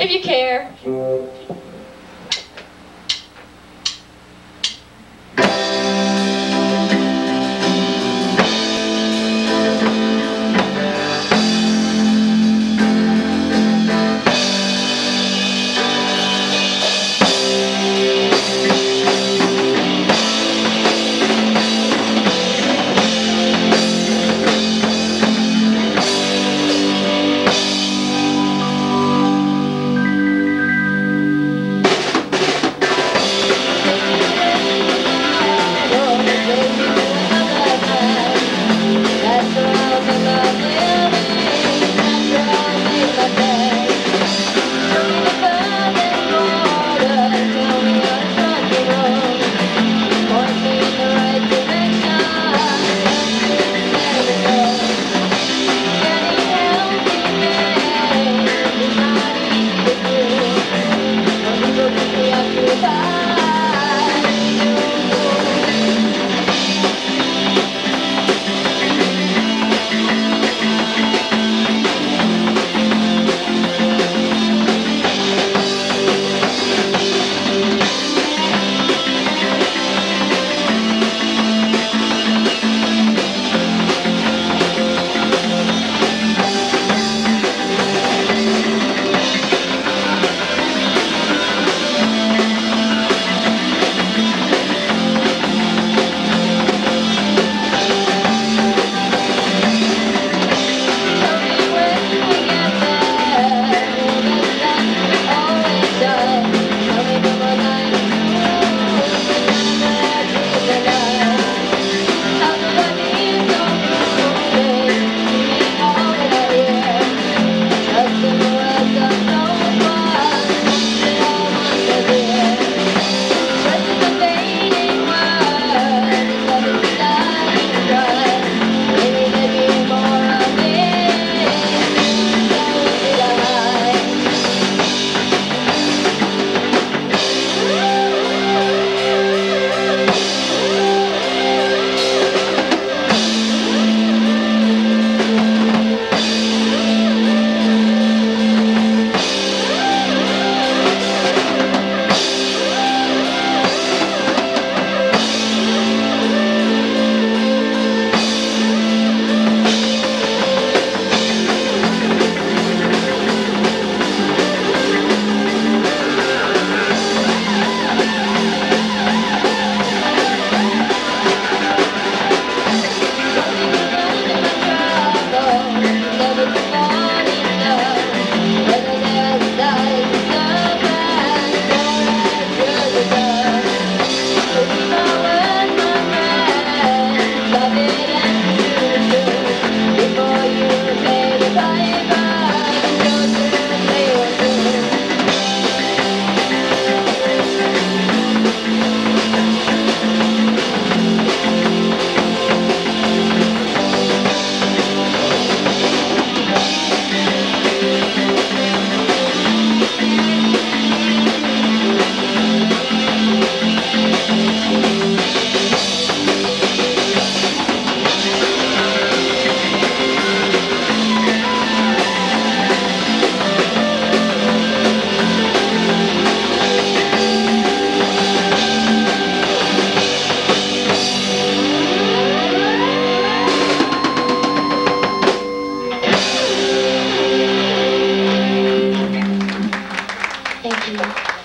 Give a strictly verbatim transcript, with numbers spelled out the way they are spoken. if you care. Thank you.